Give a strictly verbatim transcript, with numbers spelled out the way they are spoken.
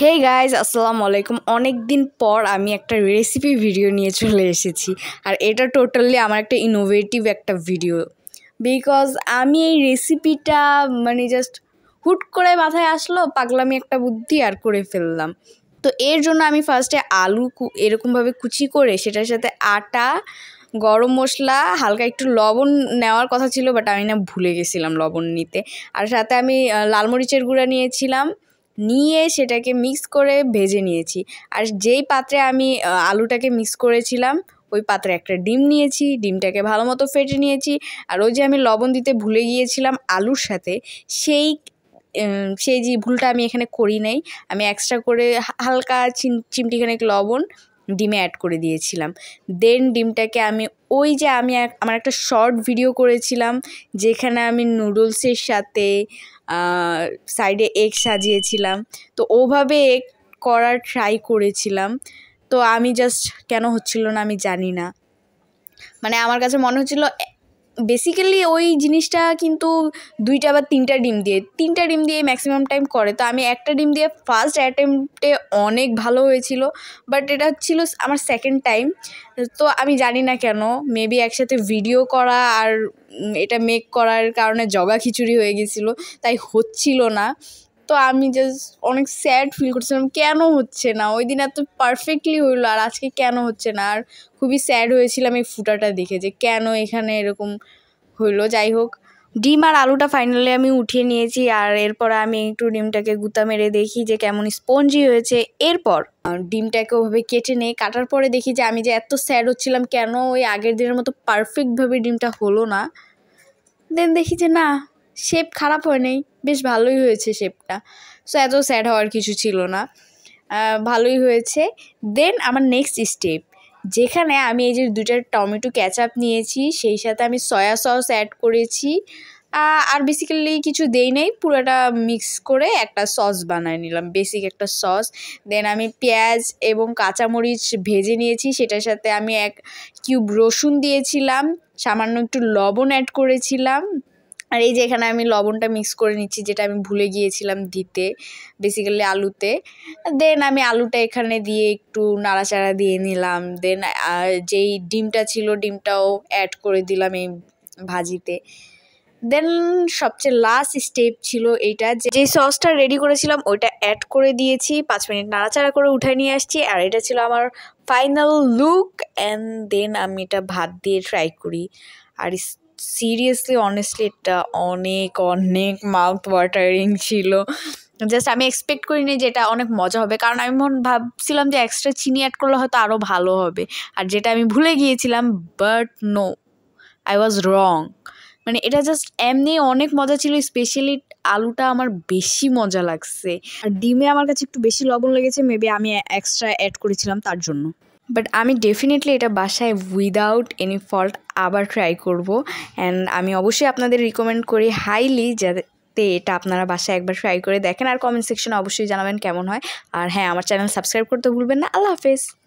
Hey guys, Assalamualaikum. Onek din por ami ekta recipe video niye chole eshechi ar eta totally amar ekta innovative ekta video because ami ei recipe ta mane just hut kore mathay ashlo paglami ekta buddhi ar kore fellam to er jonno ami first e alu erokom bhabe kuchi kore shetar sathe ata গরম মশলা হালকা একটু লবণ নেওয়ার কথা ছিল but আমি না ভুলে গেছিলাম লবণ নিতে আর সাথে আমি লাল মরিচের গুঁড়া নিয়েছিলাম নিয়ে সেটাকে মিক্স করে ভেজে নিয়েছি আর যেই পাত্রে আমি আলুটাকে মিক্স করেছিলাম ওই পাত্রে একটা ডিম নিয়েছি ডিমটাকে ভালোমতো ফেটে নিয়েছি আর ওই যে আমি লবণ দিতে ভুলে গিয়েছিলাম আলুর সাথে সেই সেই যে ভুলটা আমি এখানে করি নাই আমি এক্সট্রা করে হালকা চিমটিখানেক লবণ ডিমে অ্যাড করে দিয়েছিলাম দেন ডিমটাকে আমি ওই যে আমি আমার একটা শর্ট ভিডিও করেছিলাম যেখানে আমি নুডলসের সাথে সাইডে এগ সাজিয়েছিলাম তো ওভাবে এগ করার ট্রাই করেছিলাম তো আমি জাস্ট কেন হচ্ছিল না আমি জানি না মানে আমার কাছে মনে হচ্ছিল বেসিক্যালি ওই জিনিসটা কিন্তু দুইটা বা তিনটা ডিম দিয়ে তিনটা ডিম দিয়ে ম্যাক্সিমাম টাইম করে তো আমি একটা ডিম দিয়ে ফার্স্ট অ্যাটেম্পটে অনেক ভালো হয়েছিল বাট এটা ছিল আমার সেকেন্ড টাইম তো আমি জানি না কেন মেবি একসাথে ভিডিও করা আর এটা মেক করার কারণে জগা খিচুড়ি হয়ে গিয়েছিল তাই হচ্ছিল না তো আমি জাস্ট অনেক স্যাড ফিল করছিলাম কেন হচ্ছে না ওই দিন এত পারফেক্টলি হলো আর আজকে কেন হচ্ছে না আর খুবই স্যাড হয়েছিলাম এই ফুটাটা দেখে যে কেন এখানে এরকম হলো যাই হোক ডিম আর আলুটা ফাইনালি আমি উঠিয়ে নিয়েছি আর এরপর আমি একটু ডিমটাকে গুঁতা মেরে দেখি যে কেমন স্পঞ্জি হয়েছে এরপর ডিমটাকে ওভাবে কেটে নেই কাটার পরে দেখি যে আমি যে এত স্যাড হচ্ছিলাম কেন ওই আগের দিনের মতো পারফেক্টভাবে ডিমটা হলো না দেন দেখি যে না শেপ খারাপ হয় নাই বেশ ভালোই হয়েছে শেপটা সো এত স্যাড হওয়ার কিছু ছিল না ভালোই হয়েছে দেন আমার নেক্সট স্টেপ যেখানে আমি এই যে দুইটা টমেটো ক্যাচআপ নিয়েছি সেই সাথে আমি সয়া সস অ্যাড করেছি আর বেসিক্যালি কিছু দেই নাই পুরোটা মিক্স করে একটা সস বানায় নিলাম বেসিক একটা সস দেন আমি পেঁয়াজ এবং কাঁচামরিচ ভেজে নিয়েছি সেটার সাথে আমি এক কিউব রসুন দিয়েছিলাম সামান্য একটু লবণ অ্যাড করেছিলাম আর এই যে এখানে আমি লবণটা মিক্স করে নিচ্ছি যেটা আমি ভুলে গিয়েছিলাম দিতে বেসিক্যালি আলুতে দেন আমি আলুটা এখানে দিয়ে একটু নাড়াচাড়া দিয়ে নিলাম দেন যেই ডিমটা ছিল ডিমটাও অ্যাড করে দিলাম এই ভাজিতে দেন সবচেয়ে লাস্ট স্টেপ ছিল এইটা যে সসটা রেডি করেছিলাম ওইটা অ্যাড করে দিয়েছি পাঁচ মিনিট নাড়াচাড়া করে উঠায় নিয়ে আসছি আর এটা ছিল আমার ফাইনাল লুক অ্যান্ড দেন আমি এটা ভাত দিয়ে ট্রাই করি আর seriously honestly এটা অনেক অনেক মাউথ ওয়াটারিং ছিল জাস্ট আমি এক্সপেক্ট করিনি যে এটা অনেক মজা হবে কারণ আমি মন ভাবছিলাম যে এক্সট্রা চিনি অ্যাড করলে হয়তো আরও ভালো হবে আর যেটা আমি ভুলে গিয়েছিলাম but no I was wrong মানে এটা জাস্ট এমনি অনেক মজা ছিল স্পেশালি আলুটা আমার বেশি মজা লাগছে আর ডিমে আমার কাছে একটু বেশি লবণ লেগেছে মেবি আমি এক্সট্রা অ্যাড করেছিলাম তার জন্য বাট আমি ডেফিনেটলি এটা বাসায় উইদাউট এনি ফল্ট আবার ট্রাই করব অ্যান্ড আমি অবশ্যই আপনাদের রিকমেন্ড করি হাইলি যাতে এটা আপনারা বাসায় একবার ট্রাই করে দেখেন আর কমেন্ট সেকশনে অবশ্যই জানাবেন কেমন হয় আর হ্যাঁ আমার চ্যানেল সাবস্ক্রাইব করতে ভুলবেন না আল্লাহ হাফেজ।